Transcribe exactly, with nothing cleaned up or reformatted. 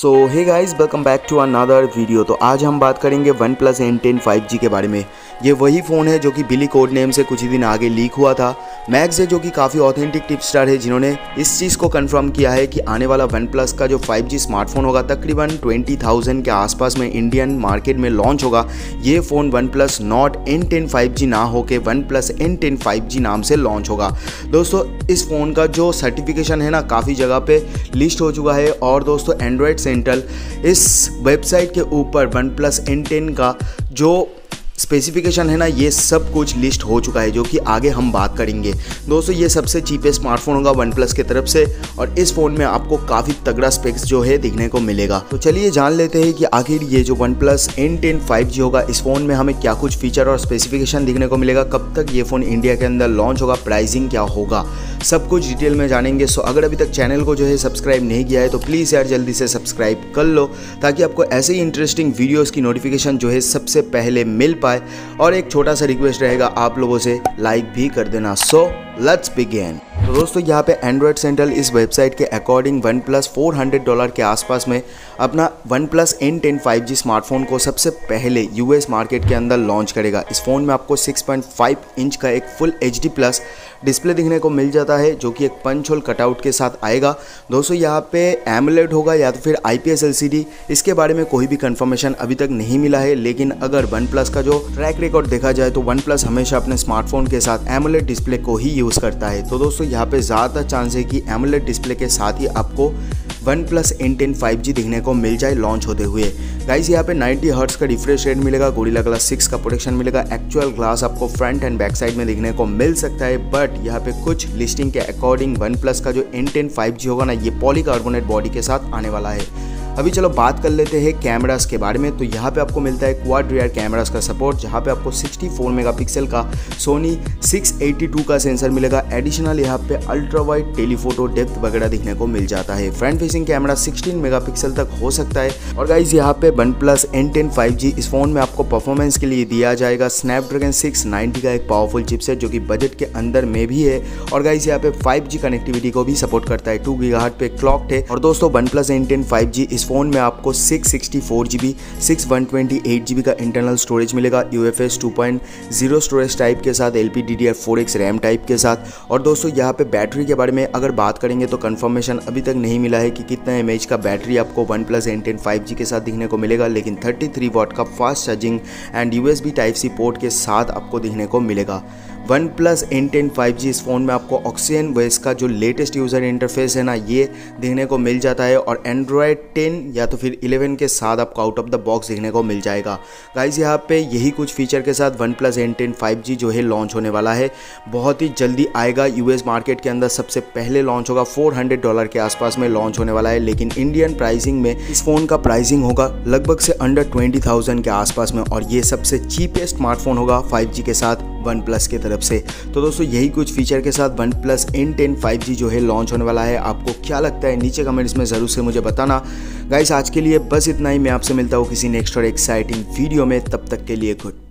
So hey guys, welcome back to another video. तो आज हम बात करेंगे OnePlus N ten five G के बारे में। ये वही फ़ोन है जो कि बिली कोड नेम से कुछ ही दिन आगे लीक हुआ था। मैक्स है जो कि काफ़ी ऑथेंटिक टिपस्टर है, जिन्होंने इस चीज़ को कंफर्म किया है कि आने वाला OnePlus का जो फाइव जी स्मार्टफोन होगा तकरीबन ट्वेंटी थाउजेंड के आसपास में इंडियन मार्केट में लॉन्च होगा। ये phone OnePlus Nord N ten five G ना होकर OnePlus N ten five G नाम से लॉन्च होगा। दोस्तों, इस फ़ोन का जो सर्टिफिकेशन है ना, काफ़ी जगह पे लिस्ट हो चुका है। और दोस्तों, एंड्रॉयड सेंट्रल इस वेबसाइट के ऊपर OnePlus N टेन का जो स्पेसिफिकेशन है ना, ये सब कुछ लिस्ट हो चुका है, जो कि आगे हम बात करेंगे। दोस्तों, ये सबसे चीपेस्ट स्मार्टफोन होगा OnePlus की तरफ से, और इस फ़ोन में आपको काफ़ी तगड़ा स्पेक्स जो है देखने को मिलेगा। तो चलिए जान लेते हैं कि आखिर ये जो OnePlus N ten five G होगा, इस फ़ोन में हमें क्या कुछ फीचर और स्पेसिफिकेशन देखने को मिलेगा, कब तक ये फ़ोन इंडिया के अंदर लॉन्च होगा, प्राइसिंग क्या होगा, सब कुछ डिटेल में जानेंगे। सो अगर अभी तक चैनल को जो है सब्सक्राइब नहीं किया है तो प्लीज़ यार जल्दी से सब्सक्राइब कर लो, ताकि आपको ऐसे ही इंटरेस्टिंग वीडियोज़ की नोटिफिकेशन जो है सबसे पहले मिल पाए। और एक छोटा सा रिक्वेस्ट रहेगा आप लोगों से, लाइक भी कर देना। So let's begin. तो दोस्तों, यहाँ पे एंड्रॉयड सेंट्रल इस वेबसाइट के according OnePlus four hundred dollar के आसपास में अपना OnePlus N ten five G smartphone को सबसे पहले यूएस मार्केट के अंदर लॉन्च करेगा। इस फ़ोन में आपको सिक्स पॉइंट फाइव इंच का एक फुल एचडी प्लस डिस्प्ले दिखने को मिल जाता है, जो कि एक पंच होल कटआउट के साथ आएगा। दोस्तों, यहाँ पे एमोलेड होगा या तो फिर आईपीएस एलसीडी, इसके बारे में कोई भी कंफर्मेशन अभी तक नहीं मिला है। लेकिन अगर OnePlus का जो ट्रैक रिकॉर्ड देखा जाए तो OnePlus हमेशा अपने स्मार्टफोन के साथ एमोलेड डिस्प्ले को ही यूज़ करता है। तो दोस्तों, यहाँ पे ज़्यादा चांस है कि एमोलेड डिस्प्ले के साथ ही आपको OnePlus N ten five G दिखने को मिल जाए लॉन्च होते हुए। गाइस, यहाँ पे नाइंटी हर्ट्ज़ का रिफ्रेश रेट मिलेगा, Gorilla Glass सिक्स का प्रोटेक्शन मिलेगा, एक्चुअल ग्लास आपको फ्रंट एंड बैक साइड में दिखने को मिल सकता है। बट यहाँ पे कुछ लिस्टिंग के अकॉर्डिंग OnePlus का जो N टेन फाइव जी होगा ना, ये पॉलीकार्बोनेट बॉडी के साथ आने वाला है। अभी चलो बात कर लेते हैं कैमरास के बारे में। तो यहाँ पे आपको मिलता है क्वाड रियर कैमरास का सपोर्ट, जहाँ पे आपको सिक्स्टी फोर मेगापिक्सल का सोनी सिक्स एटी टू का सेंसर मिलेगा। एडिशनल यहाँ पे अल्ट्रा वाइड टेलीफोटो डेप्थ वगैरह दिखने को मिल जाता है। Front facing camera sixteen megapixel तक हो सकता है। और गाइज, यहाँ पे OnePlus N ten five G इस फ़ोन में आपको परफॉर्मेंस के लिए दिया जाएगा स्नैपड्रैगन सिक्स नाइंटी का एक पावरफुल चिपसेट, जो कि बजट के अंदर में भी है। और गाइज, यहाँ पे फाइव जी कनेक्टिविटी को भी सपोर्ट करता है, टू गीगाहर्ट्ज़ पे क्लॉक्ड है। और दोस्तों, OnePlus N ten five G इस फ़ोन में आपको six sixty four G B, six one twenty eight G B का इंटरनल स्टोरेज मिलेगा, U F S two point zero storage type के साथ, L P D D R four X RAM type के साथ। और दोस्तों, यहाँ पे बैटरी के बारे में अगर बात करेंगे तो कंफर्मेशन अभी तक नहीं मिला है कि कितना एम एच का बैटरी आपको OnePlus N ten five G के साथ दिखने को मिलेगा। लेकिन थर्टी थ्री वाट का fast charging and U S B type C port के साथ आपको दिखने को मिलेगा। OnePlus N ten five G इस फ़ोन में आपको OxygenOS का जो लेटेस्ट यूज़र इंटरफेस है ना, ये देखने को मिल जाता है। और एंड्रॉयड टेन या तो फिर इलेवन के साथ आपको आउट ऑफ द बॉक्स देखने को मिल जाएगा। गाइस, यहाँ पे यही कुछ फीचर के साथ OnePlus N ten five G जो है लॉन्च होने वाला है। बहुत ही जल्दी आएगा, यूएस मार्केट के अंदर सबसे पहले लॉन्च होगा, फोर हंड्रेड डॉलर के आसपास में लॉन्च होने वाला है। लेकिन इंडियन प्राइसिंग में इस फ़ोन का प्राइसिंग होगा लगभग से अंडर ट्वेंटी थाउजेंड के आसपास में, और ये सबसे चीपेस्ट स्मार्टफोन होगा फाइव जी के साथ OnePlus की तरफ से। तो दोस्तों, यही कुछ फीचर के साथ OnePlus N ten five G जो है लॉन्च होने वाला है। आपको क्या लगता है नीचे कमेंट्स में ज़रूर से मुझे बताना। गाइस, आज के लिए बस इतना ही। मैं आपसे मिलता हूँ किसी नेक्स्ट और एक्साइटिंग वीडियो में। तब तक के लिए गुड।